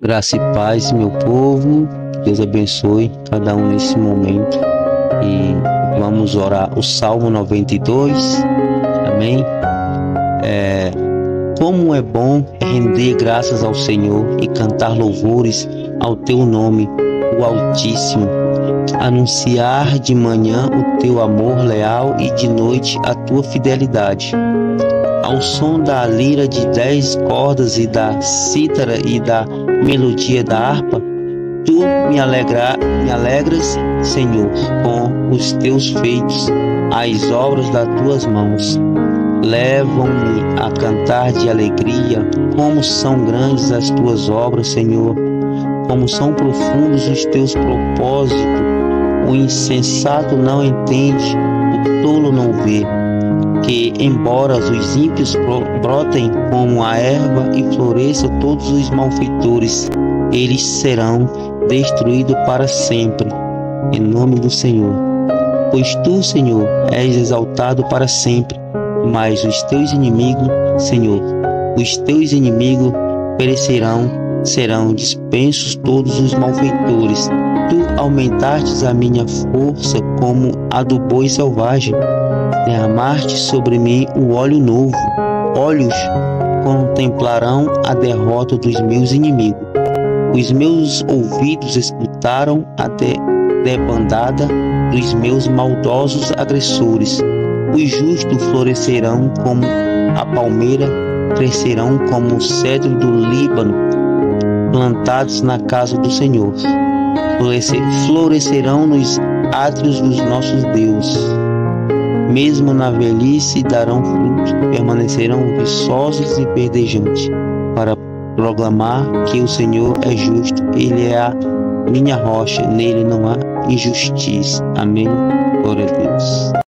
Graça e paz, meu povo. Deus abençoe cada um nesse momento. E vamos orar o Salmo 92. Amém? Como é bom render graças ao Senhor e cantar louvores ao Teu nome, o Altíssimo. Anunciar de manhã o Teu amor leal e de noite a Tua fidelidade. Ao som da lira de 10 cordas e da cítara e da melodia da harpa, Tu me alegras, Senhor, com os Teus feitos, as obras das Tuas mãos. Levam-me a cantar de alegria, como são grandes as Tuas obras, Senhor, como são profundos os Teus propósitos. O insensato não entende, o tolo não vê, que embora os ímpios brotem como a erva e floresçam todos os malfeitores, eles serão destruídos para sempre, em nome do Senhor. Pois Tu, Senhor, és exaltado para sempre, mas os Teus inimigos, Senhor, os Teus inimigos perecerão, serão dispensos todos os malfeitores. Tu aumentastes a minha força como a do boi selvagem, derramaste sobre mim o óleo novo, olhos contemplarão a derrota dos meus inimigos. Os meus ouvidos escutaram a debandada dos meus maldosos agressores. Os justos florescerão como a palmeira, crescerão como o cedro do Líbano, plantados na casa do Senhor. Florescerão nos átrios dos nossos deuses. Mesmo na velhice darão fruto, permanecerão viçosos e verdejantes, para proclamar que o Senhor é justo. Ele é a minha rocha, nele não há injustiça. Amém. Glória a Deus.